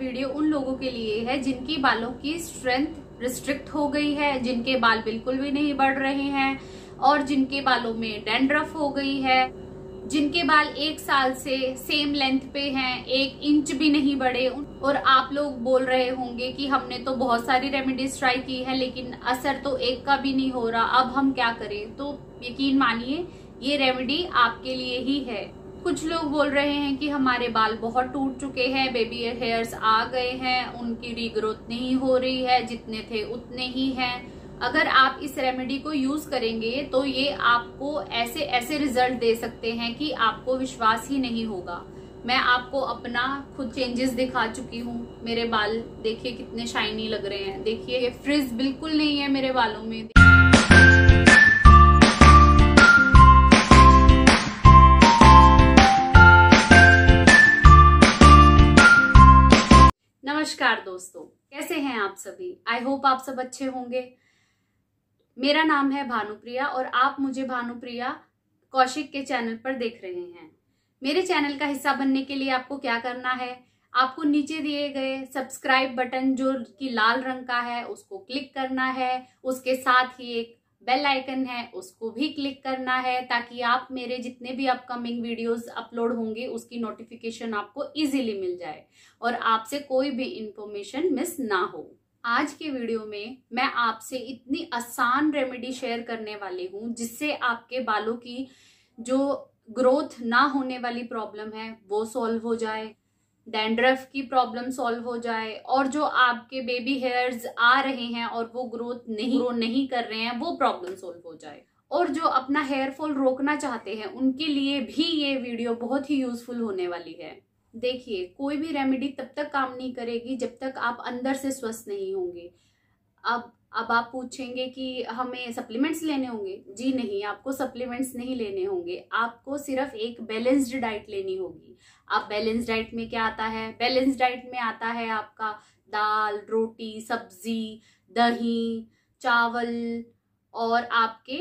Video उन लोगों के लिए है जिनकी बालों की स्ट्रेंथ रिस्ट्रिक्ट हो गई है, जिनके बाल बिल्कुल भी नहीं बढ़ रहे हैं और जिनके बालों में डैंड्रफ हो गई है, जिनके बाल एक साल से सेम लेंथ पे हैं, 1 इंच भी नहीं बढ़े। और आप लोग बोल रहे होंगे कि हमने तो बहुत सारी रेमेडीज ट्राई की है लेकिन असर तो एक का भी नहीं हो रहा, अब हम क्या करें। तो यकीन मानिए ये रेमेडी आपके लिए ही है। कुछ लोग बोल रहे हैं कि हमारे बाल बहुत टूट चुके हैं, बेबी हेयर्स आ गए हैं, उनकी रीग्रोथ नहीं हो रही है, जितने थे उतने ही हैं। अगर आप इस रेमेडी को यूज करेंगे तो ये आपको ऐसे ऐसे रिजल्ट दे सकते हैं कि आपको विश्वास ही नहीं होगा। मैं आपको अपना खुद चेंजेस दिखा चुकी हूँ। मेरे बाल देखिए कितने शाइनी लग रहे हैं, देखिए ये फ्रिज बिल्कुल नहीं है मेरे बालों में। नमस्कार दोस्तों, कैसे हैं आप सभी। आई होप आप सब अच्छे होंगे। मेरा नाम है भानुप्रिया और आप मुझे भानुप्रिया कौशिक के चैनल पर देख रहे हैं। मेरे चैनल का हिस्सा बनने के लिए आपको क्या करना है, आपको नीचे दिए गए सब्सक्राइब बटन जो कि लाल रंग का है उसको क्लिक करना है। उसके साथ ही एक बेल आइकन है उसको भी क्लिक करना है ताकि आप मेरे जितने भी अपकमिंग वीडियोस अपलोड होंगे उसकी नोटिफिकेशन आपको ईजिली मिल जाए और आपसे कोई भी इंफॉर्मेशन मिस ना हो। आज के वीडियो में मैं आपसे इतनी आसान रेमेडी शेयर करने वाली हूँ जिससे आपके बालों की जो ग्रोथ ना होने वाली प्रॉब्लम है वो सॉल्व हो जाए, डैंड्रफ की प्रॉब्लम सॉल्व हो जाए और जो आपके बेबी हेयर्स आ रहे हैं और वो ग्रोथ नहीं कर रहे हैं वो प्रॉब्लम सॉल्व हो जाए। और जो अपना हेयरफॉल रोकना चाहते हैं उनके लिए भी ये वीडियो बहुत ही यूजफुल होने वाली है। देखिए, कोई भी रेमेडी तब तक काम नहीं करेगी जब तक आप अंदर से स्वस्थ नहीं होंगे। अब आप पूछेंगे कि हमें सप्लीमेंट्स लेने होंगे। जी नहीं, आपको सप्लीमेंट्स नहीं लेने होंगे, आपको सिर्फ एक बैलेंस्ड डाइट लेनी होगी। आप बैलेंस्ड डाइट में क्या आता है, बैलेंस्ड डाइट में आता है आपका दाल, रोटी, सब्जी, दही, चावल और आपके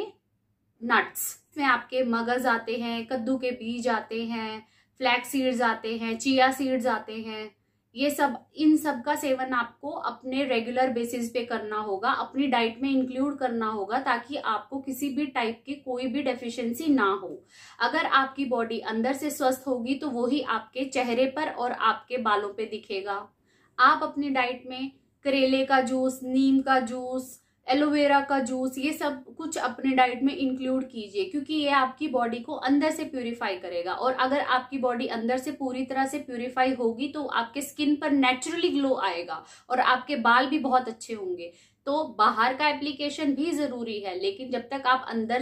नट्स में आपके मगज आते हैं, कद्दू के बीज आते हैं, फ्लैक्स सीड्स आते हैं, चिया सीड्स आते हैं। ये सब, इन सब का सेवन आपको अपने रेगुलर बेसिस पे करना होगा, अपनी डाइट में इंक्लूड करना होगा ताकि आपको किसी भी टाइप की कोई भी डेफिशिएंसी ना हो। अगर आपकी बॉडी अंदर से स्वस्थ होगी तो वही आपके चेहरे पर और आपके बालों पे दिखेगा। आप अपनी डाइट में करेले का जूस, नीम का जूस, एलोवेरा का जूस, ये सब कुछ अपने डाइट में इंक्लूड कीजिए क्योंकि ये आपकी बॉडी को अंदर से प्यूरिफाई करेगा। और अगर आपकी बॉडी अंदर से पूरी तरह से प्यूरिफाई होगी तो आपके स्किन पर नेचुरली ग्लो आएगा और आपके बाल भी बहुत अच्छे होंगे। तो बाहर का एप्लीकेशन भी जरूरी है लेकिन जब तक आप अंदर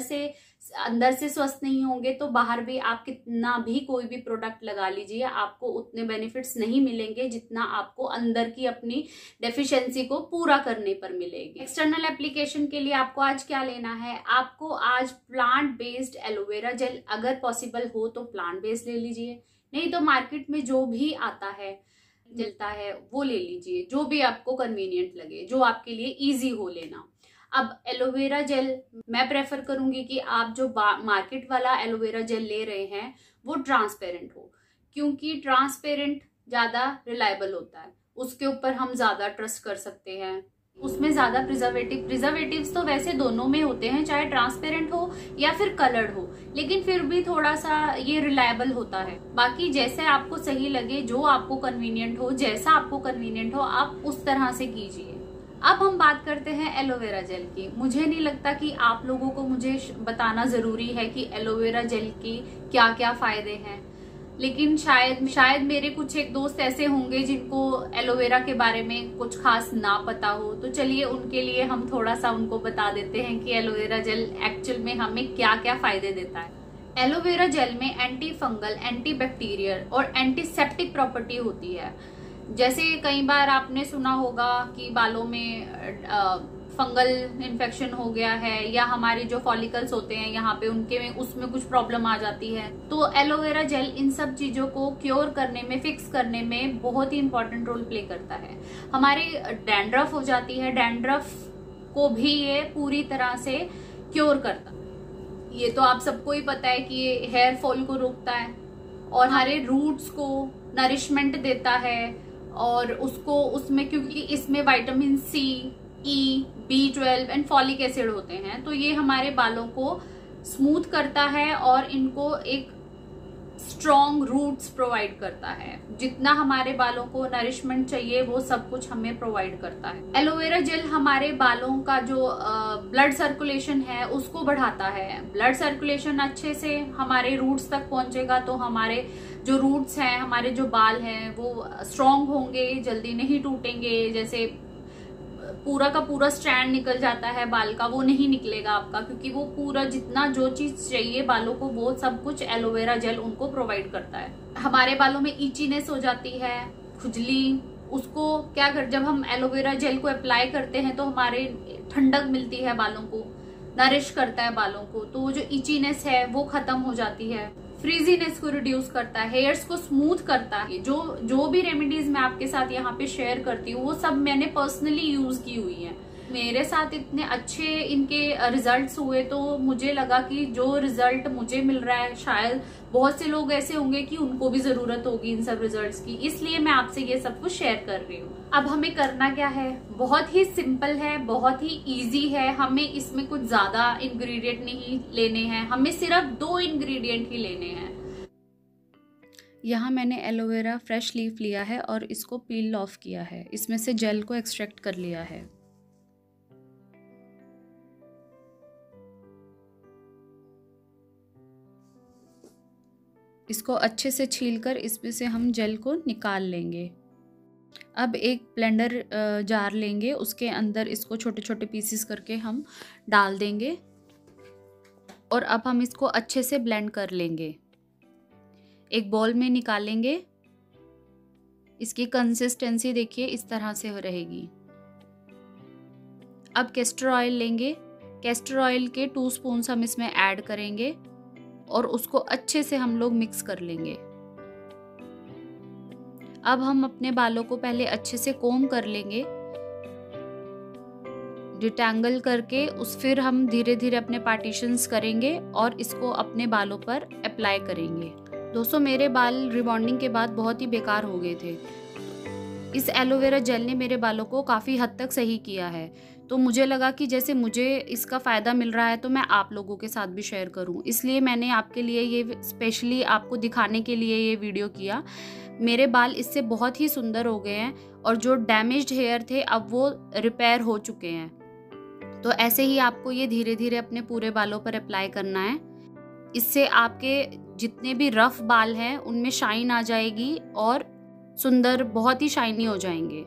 से स्वस्थ नहीं होंगे तो बाहर भी आप कितना भी कोई भी प्रोडक्ट लगा लीजिए आपको उतने बेनिफिट्स नहीं मिलेंगे जितना आपको अंदर की अपनी डेफिशिएंसी को पूरा करने पर मिलेगी। एक्सटर्नल एप्लीकेशन के लिए आपको आज क्या लेना है, आपको आज प्लांट बेस्ड एलोवेरा जेल, अगर पॉसिबल हो तो प्लांट बेस्ड ले लीजिए, नहीं तो मार्केट में जो भी आता है मिलता है वो ले लीजिए, जो भी आपको कन्वीनियंट लगे, जो आपके लिए इजी हो लेना। अब एलोवेरा जेल मैं प्रेफर करूंगी कि आप जो मार्केट वाला एलोवेरा जेल ले रहे हैं वो ट्रांसपेरेंट हो क्योंकि ट्रांसपेरेंट ज्यादा रिलायबल होता है, उसके ऊपर हम ज्यादा ट्रस्ट कर सकते हैं, उसमें ज्यादा प्रिजर्वेटिव्स तो वैसे दोनों में होते हैं, चाहे ट्रांसपेरेंट हो या फिर कलर्ड हो, लेकिन फिर भी थोड़ा सा ये रिलायबल होता है। बाकी जैसे आपको सही लगे, जो आपको कन्वीनियंट हो, जैसा आपको कन्वीनियंट हो आप उस तरह से कीजिए। अब हम बात करते हैं एलोवेरा जेल की। मुझे नहीं लगता कि आप लोगों को मुझे बताना जरूरी है कि एलोवेरा जेल के क्या क्या फायदे हैं, लेकिन शायद मेरे कुछ एक दोस्त ऐसे होंगे जिनको एलोवेरा के बारे में कुछ खास ना पता हो। तो चलिए उनके लिए हम थोड़ा सा उनको बता देते हैं कि एलोवेरा जेल एक्चुअल में हमें क्या क्या फायदे देता है। एलोवेरा जेल में एंटी फंगल, एंटी बैक्टीरियल और एंटीसेप्टिक प्रॉपर्टी होती है। जैसे कई बार आपने सुना होगा कि बालों में फंगल इन्फेक्शन हो गया है या हमारे जो फॉलिकल्स होते हैं यहाँ पे उनके में उसमें कुछ प्रॉब्लम आ जाती है, तो एलोवेरा जेल इन सब चीजों को क्योर करने में, फिक्स करने में बहुत ही इम्पोर्टेंट रोल प्ले करता है। हमारी डैंड्रफ हो जाती है, डैंड्रफ को भी ये पूरी तरह से क्योर करता है। ये तो आप सबको ही पता है कि ये हेयर फॉल को रोकता है और हमारे रूट्स को नरिशमेंट देता है और उसको उसमें क्योंकि इसमें vitamin C, E, B12 and folic acid होते हैं, तो ये हमारे बालों को स्मूथ करता है और इनको एक स्ट्रॉन्ग रूट्स प्रोवाइड करता है। जितना हमारे बालों को नरिशमेंट चाहिए वो सब कुछ हमें प्रोवाइड करता है। एलोवेरा जेल हमारे बालों का जो ब्लड सर्कुलेशन है उसको बढ़ाता है। ब्लड सर्कुलेशन अच्छे से हमारे रूट्स तक पहुंचेगा तो हमारे जो रूट्स हैं, हमारे जो बाल हैं वो स्ट्रॉन्ग होंगे, जल्दी नहीं टूटेंगे। जैसे पूरा का पूरा स्ट्रैंड निकल जाता है बाल का, वो नहीं निकलेगा आपका, क्योंकि वो पूरा जितना जो चीज चाहिए बालों को वो सब कुछ एलोवेरा जेल उनको प्रोवाइड करता है। हमारे बालों में इचीनेस हो जाती है, खुजली, उसको क्या कर, जब हम एलोवेरा जेल को अप्लाई करते हैं तो हमारे ठंडक मिलती है बालों को, नरिश करता है बालों को, तो जो इचीनेस है वो खत्म हो जाती है। फ्रीजीनेस को रिड्यूस करता है, हेयर्स को स्मूथ करता है। जो भी रेमेडीज मैं आपके साथ यहाँ पे शेयर करती हूँ वो सब मैंने पर्सनली यूज की हुई है। मेरे साथ इतने अच्छे इनके रिजल्ट्स हुए तो मुझे लगा कि जो रिजल्ट मुझे मिल रहा है शायद बहुत से लोग ऐसे होंगे कि उनको भी जरूरत होगी इन सब रिजल्ट्स की, इसलिए मैं आपसे ये सब कुछ शेयर कर रही हूँ। अब हमें करना क्या है, बहुत ही सिंपल है, बहुत ही इजी है। हमें इसमें कुछ ज्यादा इंग्रेडिएंट नहीं लेने हैं, हमें सिर्फ 2 इंग्रेडिएंट ही लेने हैं। यहाँ मैंने एलोवेरा फ्रेश लीफ लिया है और इसको पील ऑफ किया है, इसमें से जेल को एक्सट्रैक्ट कर लिया है। इसको अच्छे से छीलकर इसमें से हम जेल को निकाल लेंगे। अब एक ब्लेंडर जार लेंगे, उसके अंदर इसको छोटे छोटे पीसेस करके हम डाल देंगे और अब हम इसको अच्छे से ब्लेंड कर लेंगे। एक बॉल में निकालेंगे, इसकी कंसिस्टेंसी देखिए इस तरह से रहेगी। अब कैस्टर ऑयल लेंगे, कैस्टर ऑयल के 2 स्पून हम इसमें ऐड करेंगे और उसको अच्छे से हम लोग मिक्स कर लेंगे। अब हम अपने बालों को पहले अच्छे से कोम कर लेंगे, डिटेंगल करके उस फिर हम धीरे धीरे अपने पार्टीशंस करेंगे और इसको अपने बालों पर अप्लाई करेंगे। दोस्तों, मेरे बाल रिबॉन्डिंग के बाद बहुत ही बेकार हो गए थे। इस एलोवेरा जेल ने मेरे बालों को काफ़ी हद तक सही किया है, तो मुझे लगा कि जैसे मुझे इसका फ़ायदा मिल रहा है तो मैं आप लोगों के साथ भी शेयर करूं, इसलिए मैंने आपके लिए ये स्पेशली आपको दिखाने के लिए ये वीडियो किया। मेरे बाल इससे बहुत ही सुंदर हो गए हैं और जो डैमेज्ड हेयर थे अब वो रिपेयर हो चुके हैं। तो ऐसे ही आपको ये धीरे धीरे अपने पूरे बालों पर अप्लाई करना है। इससे आपके जितने भी रफ़ बाल हैं उनमें शाइन आ जाएगी और सुंदर, बहुत ही शाइनी हो जाएंगे।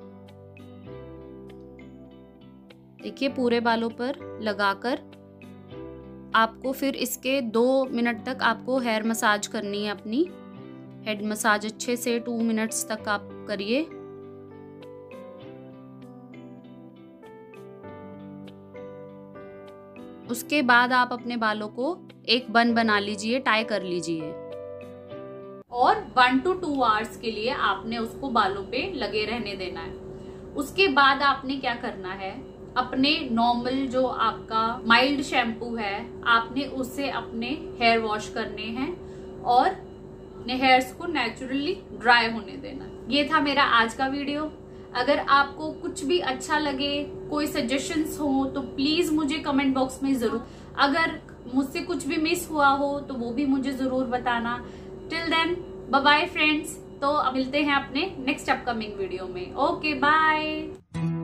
देखिए पूरे बालों पर लगाकर आपको फिर इसके 2 मिनट तक आपको हेयर मसाज करनी है अपनी। हेड मसाज अच्छे से 2 मिनट्स तक आप करिए। उसके बाद आप अपने बालों को एक बन बना लीजिए, टाई कर लीजिए और 1 to 2 आवर्स के लिए आपने उसको बालों पे लगे रहने देना है। उसके बाद आपने क्या करना है, अपने नॉर्मल जो आपका माइल्ड शैम्पू है आपने उससे अपने हेयर वॉश करने हैं और अपने हेयर्स को नेचुरली ड्राई होने देना। ये था मेरा आज का वीडियो। अगर आपको कुछ भी अच्छा लगे, कोई सजेशंस हो तो प्लीज मुझे कमेंट बॉक्स में जरूर, अगर मुझसे कुछ भी मिस हुआ हो तो वो भी मुझे जरूर बताना। Till then bye bye friends, तो अब मिलते हैं अपने नेक्स्ट अपकमिंग वीडियो में। Okay, bye.